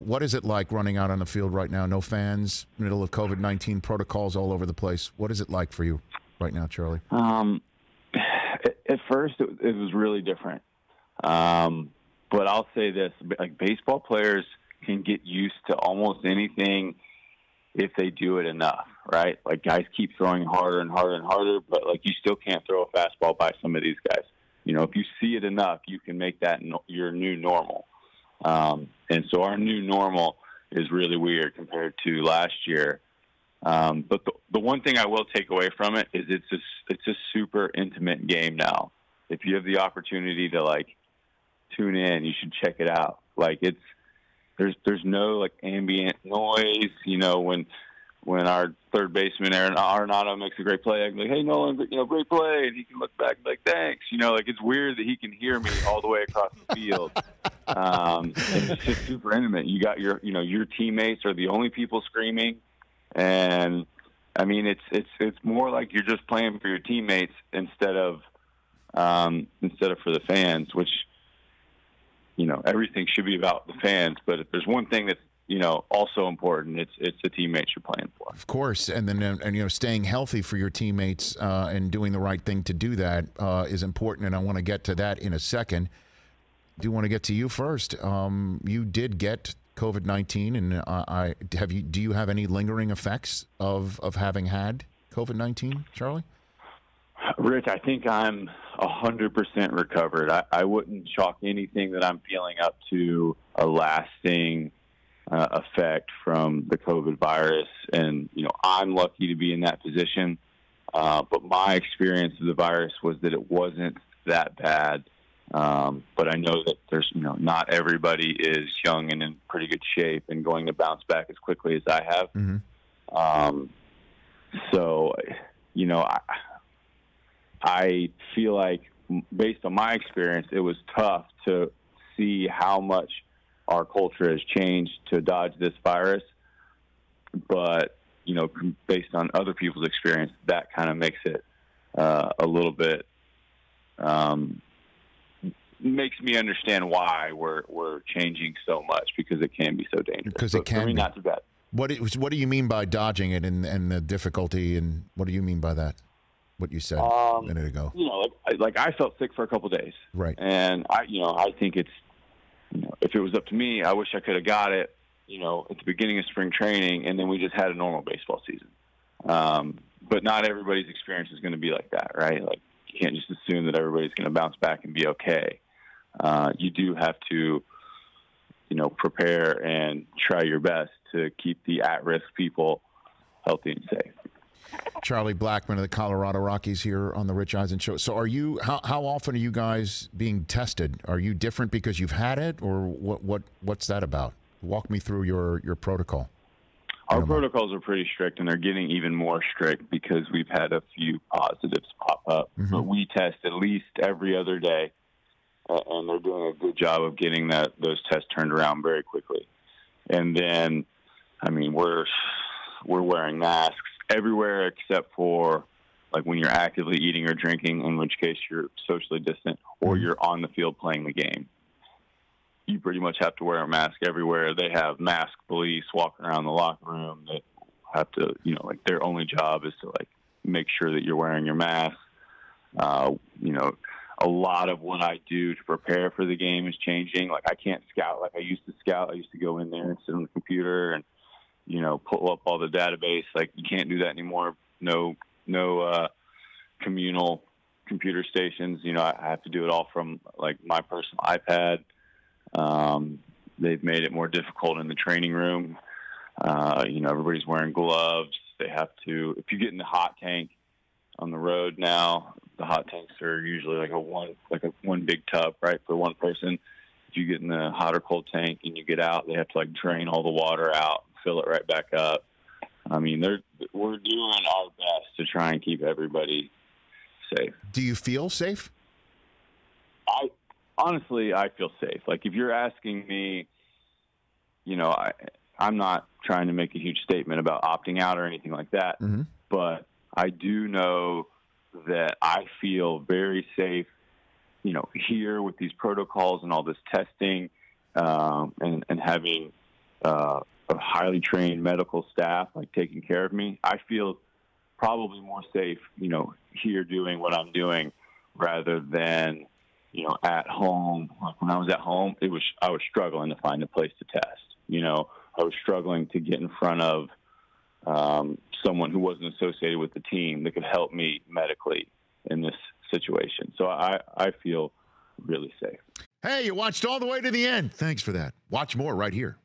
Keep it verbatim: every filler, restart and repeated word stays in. What is it like running out on the field right now? No fans, middle of COVID nineteen protocols all over the place. What is it like for you right now, Charlie? Um, at first, it, it was really different. Um, but I'll say this, like, baseball players can get used to almost anything if they do it enough, right? Like, guys keep throwing harder and harder and harder, but, like, you still can't throw a fastball by some of these guys. You know, if you see it enough, you can make that no- your new normal. Um, and so our new normal is really weird compared to last year. Um, but the, the one thing I will take away from it is it's a, it's a super intimate game now. If you have the opportunity to, like, tune in, you should check it out. Like, it's, there's, there's no, like, ambient noise. You know, when, when our third baseman, Aaron Arnato, makes a great play, I'm like, hey, Nolan, you know, great play. And he can look back and be like, thanks. You know, like, it's weird that he can hear me all the way across the field. Um, it's just super intimate. You got your, you know, your teammates are the only people screaming. And I mean, it's, it's, it's more like you're just playing for your teammates instead of, um, instead of for the fans, which, you know, everything should be about the fans, but if there's one thing that's, you know, also important, it's it's the teammates you're playing for. Of course, and then and, and you know, staying healthy for your teammates uh, and doing the right thing to do that uh, is important, and I want to get to that in a second. I do want to get to you first. Um, you did get COVID nineteen, and uh, I have you. Do you have any lingering effects of of having had COVID nineteen, Charlie? Rich, I think I'm one hundred percent recovered. I, I wouldn't chalk anything that I'm feeling up to a lasting Uh, effect from the COVID virus, and you know, I'm lucky to be in that position, uh, but my experience of the virus was that it wasn't that bad, um, but I know that there's, you know, not everybody is young and in pretty good shape and going to bounce back as quickly as I have. Mm-hmm. um, so you know I, I feel like, based on my experience, it was tough to see how much our culture has changed to dodge this virus, but, you know, based on other people's experience, that kind of makes it uh, a little bit, um, makes me understand why we're, we're changing so much, because it can be so dangerous. Because it can be. Not too bad. What, it, what do you mean by dodging it, and, and the difficulty, and what do you mean by that? What you said um, a minute ago. You know, like, like I felt sick for a couple of days. Right. And I, you know, I think it's, you know, if it was up to me, I wish I could have got it, you know, at the beginning of spring training, and then we just had a normal baseball season. Um, but not everybody's experience is going to be like that, right? Like, you can't just assume that everybody's going to bounce back and be okay. Uh, you do have to, you know, prepare and try your best to keep the at-risk people healthy and safe. Charlie Blackmon of the Colorado Rockies here on the Rich Eisen Show. So are you, how, how often are you guys being tested? Are you different because you've had it, or what, what, what's that about? Walk me through your, your protocol. Our protocols are pretty strict, and they're getting even more strict because we've had a few positives pop up. Mm-hmm. But we test at least every other day, uh, and they're doing a good job of getting that, those tests turned around very quickly. And then, I mean, we're, we're wearing masks everywhere except for, like, when you're actively eating or drinking, in which case you're socially distant, or you're on the field playing the game. You pretty much have to wear a mask everywhere. They have mask police walking around the locker room that have to, you know, like, their only job is to, like, make sure that you're wearing your mask. Uh, you know, a lot of what I do to prepare for the game is changing. Like, I can't scout like I used to scout. I used to go in there and sit on the computer and, you know, pull up all the database. Like, you can't do that anymore. No, no uh, communal computer stations. You know, I, I have to do it all from, like, my personal iPad. Um, they've made it more difficult in the training room. Uh, you know, everybody's wearing gloves. They have to, if you get in the hot tank on the road now, the hot tanks are usually like a one, like a one big tub, right, for one person. If you get in the hot or cold tank and you get out, they have to, like, drain all the water out, fill it right back up. I mean, they're, we're doing our best to try and keep everybody safe. Do you feel safe? I honestly, I feel safe. Like, if you're asking me, you know, I, I'm not trying to make a huge statement about opting out or anything like that, mm-hmm. but I do know that I feel very safe, you know, here with these protocols and all this testing, um, and, and having uh, a highly trained medical staff, like, taking care of me, I feel probably more safe, you know, here doing what I'm doing rather than, you know, at home. Like, when I was at home, it was, I was struggling to find a place to test. You know, I was struggling to get in front of um, someone who wasn't associated with the team that could help me medically in this situation. So I, I feel really safe. Hey, you watched all the way to the end. Thanks for that. Watch more right here.